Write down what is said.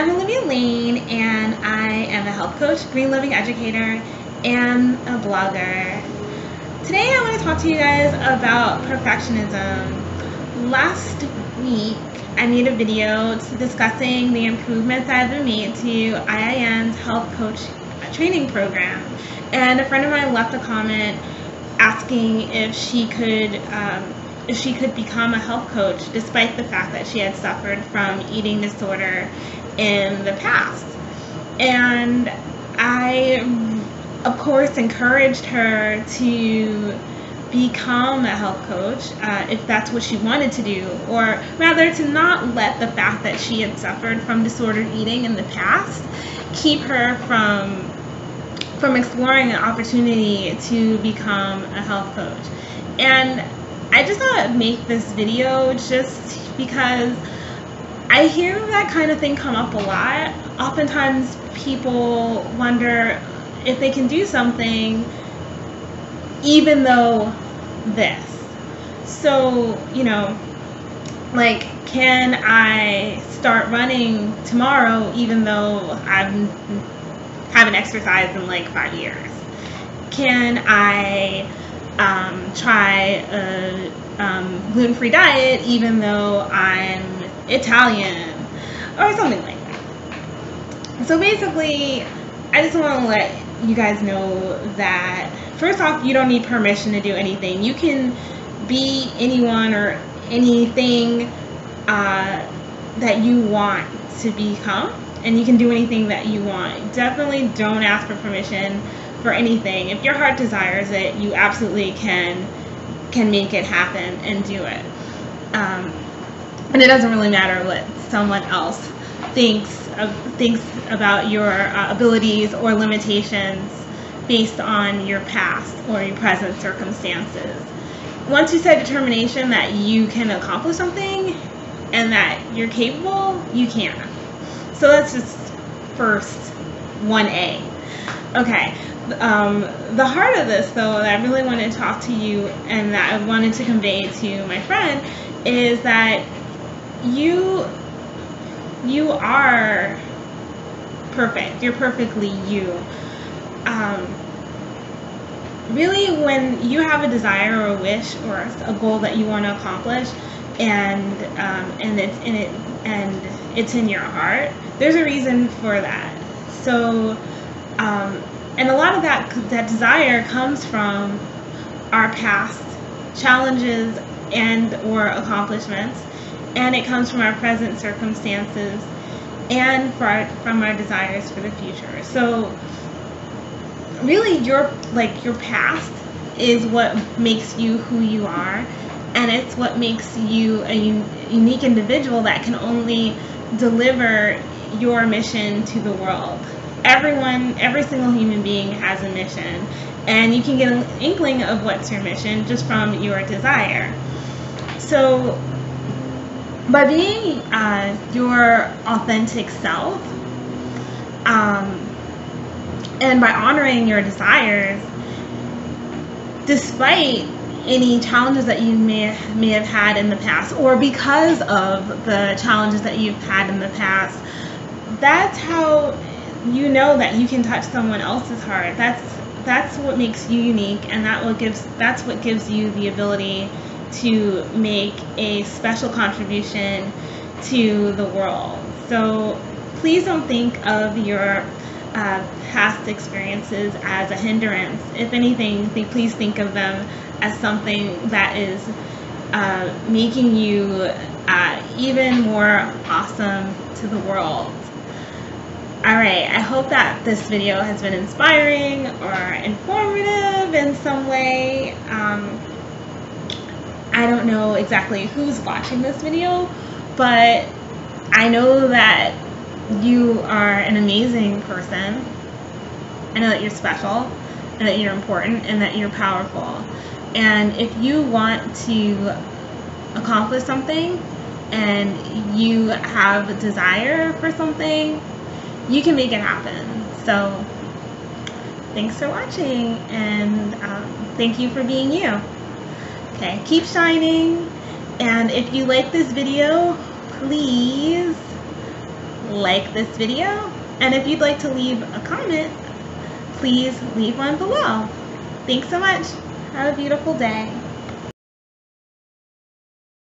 I'm Olivia Lane, and I am a health coach, green living educator, and a blogger. Today I want to talk to you guys about perfectionism. Last week I made a video discussing the improvements I've been made to IIM's health coach training program, and a friend of mine left a comment asking if she could become a health coach despite the fact that she had suffered from eating disorder in the past. And I, of course, encouraged her to become a health coach if that's what she wanted to do, or rather to not let the fact that she had suffered from disordered eating in the past keep her from exploring an opportunity to become a health coach. And I just thought I'd make this video just because I hear that kind of thing come up a lot. Oftentimes people wonder if they can do something even though this. So, you know, like, can I start running tomorrow even though I haven't exercised in like 5 years? Can I try a gluten-free diet even though I'm Italian, or something like that? So basically, I just want to let you guys know that, first off, you don't need permission to do anything. You can be anyone or anything that you want to become, and you can do anything that you want. Definitely don't ask for permission for anything. If your heart desires it, you absolutely can make it happen and do it. And it doesn't really matter what someone else thinks about your abilities or limitations based on your past or your present circumstances. Once you set determination that you can accomplish something and that you're capable, you can. So that's just first 1A. Okay. The heart of this, though, that I really want to talk to you and that I wanted to convey to my friend is that you are perfect. You're perfectly you. Really, when you have a desire or a wish or a goal that you want to accomplish, and it's in your heart, there's a reason for that. So. And a lot of that desire comes from our past challenges and or accomplishments, and it comes from our present circumstances and from our desires for the future. So really, your past is what makes you who you are, and it's what makes you a unique individual that can only deliver your mission to the world. Every single human being has a mission, and you can get an inkling of what's your mission just from your desire. So by being your authentic self, and by honoring your desires, despite any challenges that you may have had in the past, or because of the challenges that you've had in the past, that's how you know that you can touch someone else's heart. That's what makes you unique, and that's what gives you the ability to make a special contribution to the world. So please don't think of your past experiences as a hindrance. If anything, please think of them as something that is making you even more awesome to the world. Alright, I hope that this video has been inspiring or informative in some way. I don't know exactly who's watching this video, but I know that you are an amazing person. I know that you're special, and that you're important, and that you're powerful. And if you want to accomplish something, and you have a desire for something, you can make it happen. So thanks for watching, and thank you for being you. Okay, keep shining, and if you like this video, please like this video, and if you'd like to leave a comment, please leave one below. Thanks so much. Have a beautiful day.